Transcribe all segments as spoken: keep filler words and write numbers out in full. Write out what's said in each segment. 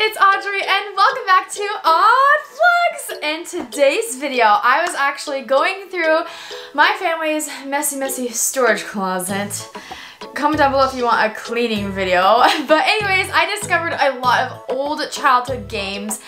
it's Audrey and welcome back to Aud Vlogs! In today's video, I was actually going through my family's messy, messy storage closet. Comment down below if you want a cleaning video. But anyways, I discovered a lot of old childhood games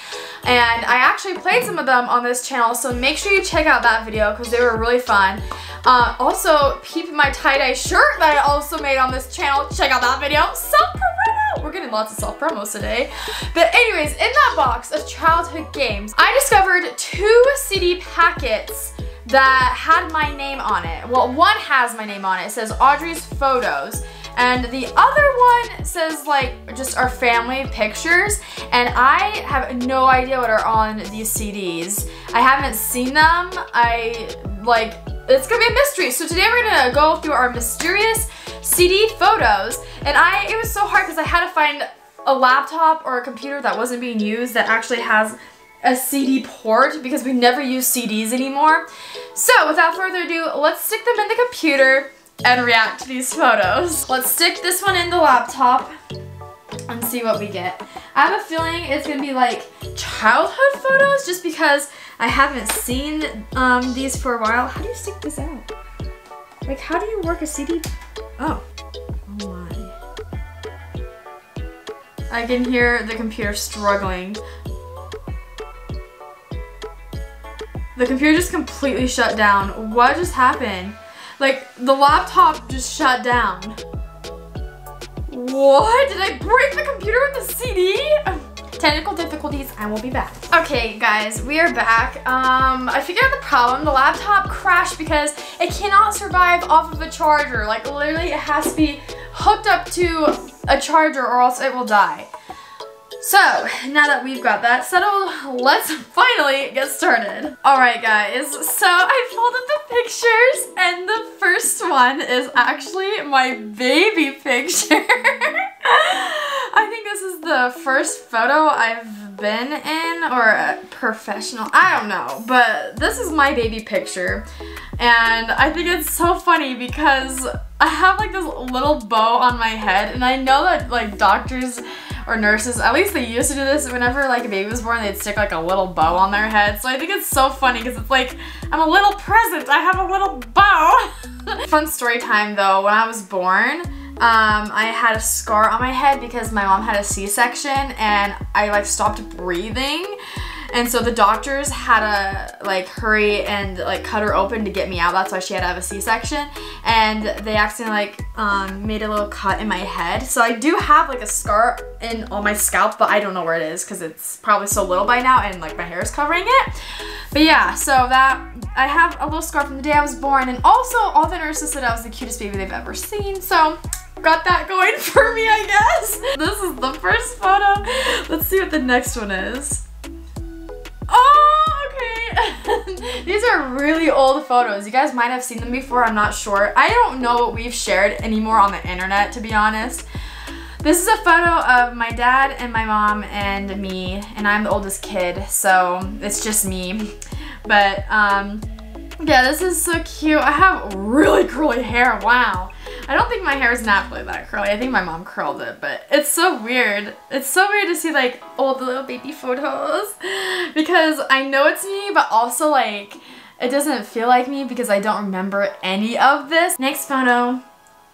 and I actually played some of them on this channel, so make sure you check out that video because they were really fun. Uh, also, peep my tie-dye shirt that I also made on this channel. Check out that video. Self-promo! We're getting lots of self-promos today. But anyways, in that box of childhood games, I discovered two C D packets that had my name on it. Well, one has my name on it. It says Audrey's Photos. And the other one says like just our family pictures. And I have no idea what are on these C Ds. I haven't seen them. I like, it's gonna be a mystery. So today we're gonna go through our mysterious C D photos. And I, it was so hard because I had to find a laptop or a computer that wasn't being used that actually has a C D port because we never use C Ds anymore. So without further ado, let's stick them in the computer and react to these photos. Let's stick this one in the laptop and see what we get. I have a feeling it's gonna be like childhood photos just because I haven't seen um, these for a while. How do you stick this out? Like, how do you work a C D? Oh. Oh my. I can hear the computer struggling. The computer just completely shut down. What just happened? Like, the laptop just shut down. What? Did I break the computer with the C D? Technical difficulties, I will be back. Okay, guys, we are back. Um, I figured out the problem. The laptop crashed because it cannot survive off of a charger. Like, literally, it has to be hooked up to a charger or else it will die. So, now that we've got that settled, let's finally get started. Alright guys, so I pulled up the pictures and the first one is actually my baby picture. I think this is the first photo I've been in, or a professional, I don't know, but this is my baby picture. And I think it's so funny because I have like this little bow on my head and I know that like doctors or nurses, at least they used to do this, whenever like a baby was born, they'd stick like a little bow on their head. So I think it's so funny because it's like, I'm a little present, I have a little bow. Fun story time though, when I was born, um, I had a scar on my head because my mom had a C section and I like stopped breathing. And so the doctors had to like hurry and like cut her open to get me out. That's why she had to have a C section. And they accidentally like um, made a little cut in my head. So I do have like a scar in on my scalp, but I don't know where it is because it's probably so little by now and like my hair is covering it. But yeah, so that, I have a little scar from the day I was born. And also all the nurses said I was the cutest baby they've ever seen. So got that going for me, I guess. This is the first photo. Let's see what the next one is. Oh, okay. These are really old photos. You guys might have seen them before, I'm not sure. I don't know what we've shared anymore on the internet, to be honest. This is a photo of my dad and my mom and me, and I'm the oldest kid, so it's just me. But, um, yeah, this is so cute. I have really curly hair, wow. I don't think my hair is naturally that curly. I think my mom curled it, but it's so weird. It's so weird to see like old little baby photos because I know it's me, but also like it doesn't feel like me because I don't remember any of this. Next photo.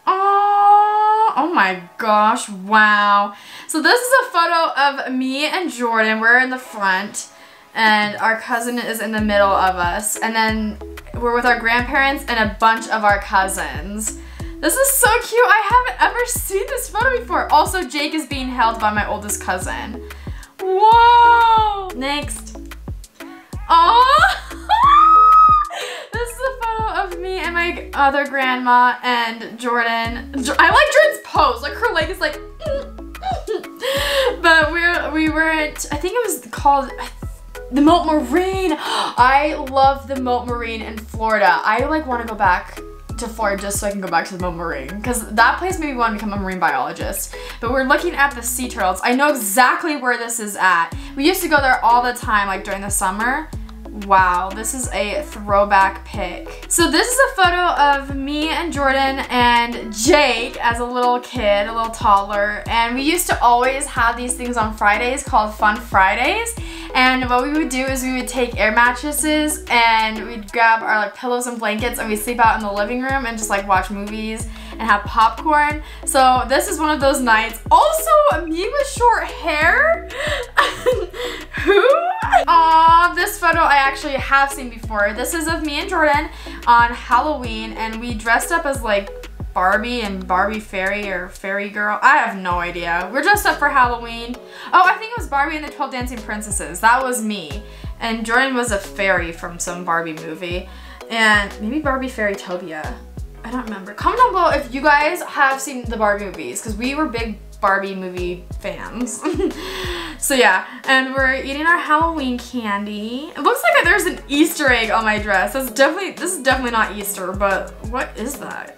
Oh, oh my gosh, wow. So this is a photo of me and Jordan. We're in the front and our cousin is in the middle of us. And then we're with our grandparents and a bunch of our cousins. This is so cute. I haven't ever seen this photo before. Also, Jake is being held by my oldest cousin. Whoa! Next. Oh! This is a photo of me and my other grandma and Jordan. I like Jordan's pose. Like her leg is like. But we're we were at, I think it was called the Mote Marine. I love the Mote Marine in Florida. I like want to go back to Florida just so I can go back to the Mote Marine because that place made me want to become a marine biologist. But we're looking at the sea turtles. I know exactly where this is at. We used to go there all the time like during the summer. Wow, this is a throwback pic. So this is a photo of me and Jordan and Jake as a little kid, a little toddler, and we used to always have these things on Fridays called Fun Fridays. And what we would do is we would take air mattresses and we'd grab our like pillows and blankets and we'd sleep out in the living room and just like watch movies and have popcorn. So this is one of those nights. Also, me with short hair? Who? Aw, this photo I actually have seen before. This is of me and Jordan on Halloween, and we dressed up as like Barbie and Barbie Fairy or Fairy Girl. I have no idea. We're dressed up for Halloween. Oh, I think it was Barbie and the twelve Dancing Princesses. That was me. And Jordan was a fairy from some Barbie movie. And maybe Barbie Fairytopia. I don't remember. Comment down below if you guys have seen the Barbie movies, because we were big Barbie movie fans. So yeah, and we're eating our Halloween candy. It looks like there's an Easter egg on my dress. That's definitely, this is definitely not Easter, but what is that?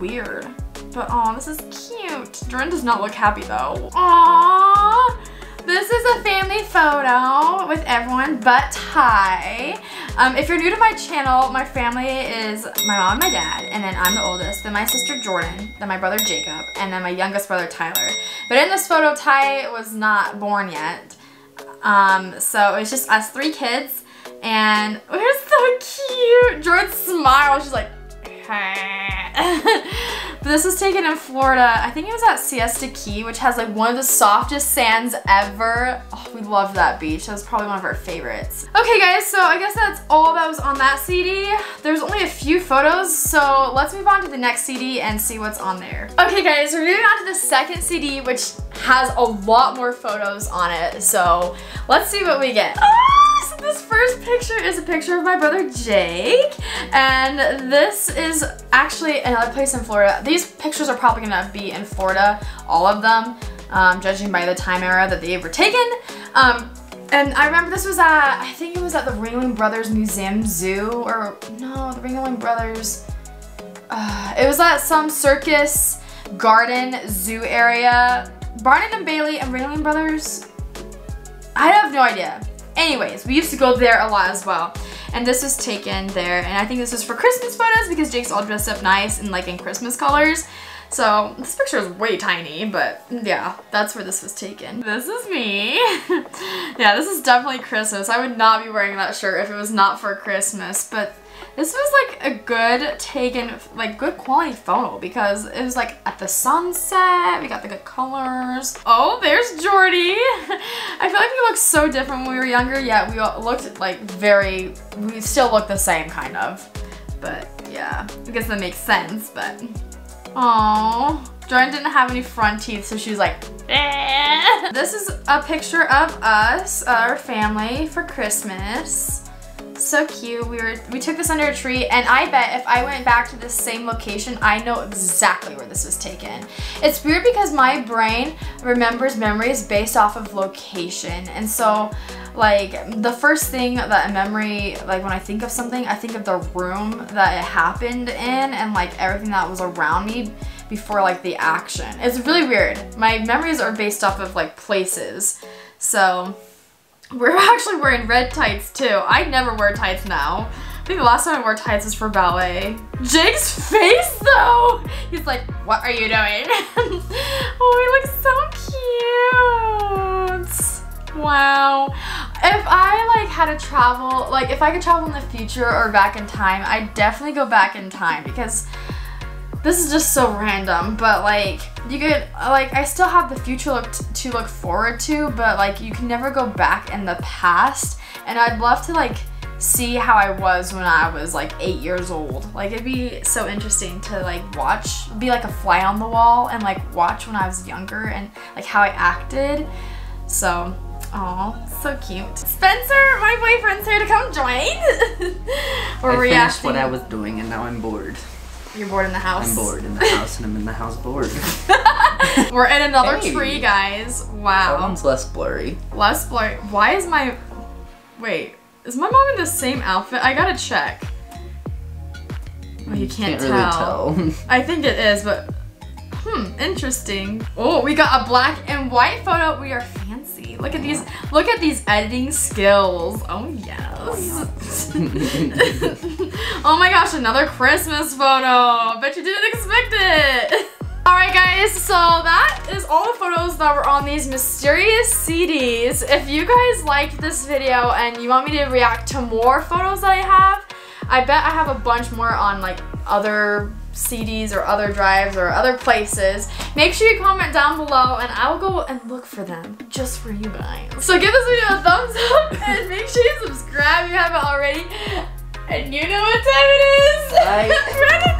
Weird. But aw, this is cute. Jordan does not look happy though. Aw, this is a family photo with everyone but Ty. Um, if you're new to my channel, my family is my mom and my dad, and then I'm the oldest, then my sister Jordan, then my brother Jacob, and then my youngest brother Tyler. But in this photo, Ty was not born yet. Um, so it's just us three kids, and we're so cute. Jordan smiles, she's like, but this was taken in Florida. I think it was at Siesta Key, which has like one of the softest sands ever. Oh, we love that beach. That was probably one of our favorites. Okay guys, so I guess that's all that was on that C D. There's only a few photos, so let's move on to the next C D and see what's on there. Okay guys, we're moving on to the second C D, which has a lot more photos on it. So let's see what we get. Ah! So this first picture is a picture of my brother Jake, and this is actually another place in Florida. These pictures are probably gonna be in Florida, all of them, um, judging by the time era that they were taken. Um, and I remember this was at, I think it was at the Ringling Brothers Museum Zoo, or no, the Ringling Brothers, uh, it was at some circus garden zoo area. Barnum and Bailey and Ringling Brothers, I have no idea. Anyways, we used to go there a lot as well. And this was taken there, and I think this was for Christmas photos because Jake's all dressed up nice and like in Christmas colors. So this picture is way tiny, but yeah, that's where this was taken. This is me. Yeah, this is definitely Christmas. I would not be wearing that shirt if it was not for Christmas, but this was like a good taken, like good quality photo because it was like at the sunset, we got the good colors. Oh, there's Jordy. I feel like we looked so different when we were younger, yet we looked like very, we still look the same kind of. But yeah, I guess that makes sense, but. Aww. Jordan didn't have any front teeth, so she was like, eh. This is a picture of us, our family for Christmas. So cute. We were we took this under a tree, and I bet if I went back to the same location, I know exactly where this was taken. It's weird because my brain remembers memories based off of location, and so like the first thing that a memory, like when I think of something, I think of the room that it happened in and like everything that was around me before like the action. It's really weird. My memories are based off of like places. So we're actually wearing red tights too. I never wear tights now. I think the last time I wore tights was for ballet. Jake's face though! He's like, what are you doing? Oh, he looks so cute. Wow. If I like had to travel, like if I could travel in the future or back in time, I'd definitely go back in time because this is just so random, but like you could, like I still have the future look to look forward to, but like you can never go back in the past, and I'd love to like see how I was when I was like eight years old. Like it'd be so interesting to like watch, it'd be like a fly on the wall and like watch when I was younger and like how I acted. So, aw, so cute. Spencer, my boyfriend's here to come join. We're reacting. I finished what I was doing and now I'm bored. You're bored in the house. I'm bored in the house, and I'm in the house bored. We're in another hey. tree, guys. Wow. That one's less blurry. Less blurry. Why is my... Wait. Is my mom in the same outfit? I gotta check. Well, you can't, can't tell. Really tell. I think it is, but... Hmm, interesting. Oh, we got a black and white photo. We are fancy. Look at these, look at these editing skills. Oh yes. Oh my gosh, another Christmas photo. Bet you didn't expect it. Alright guys, so that is all the photos that were on these mysterious C Ds. If you guys liked this video and you want me to react to more photos that I have, I bet I have a bunch more on like other C Ds or other drives or other places. Make sure you comment down below and I'll go and look for them just for you guys. So give this video a thumbs up and make sure you subscribe if you haven't already. And you know what time it is! Bye.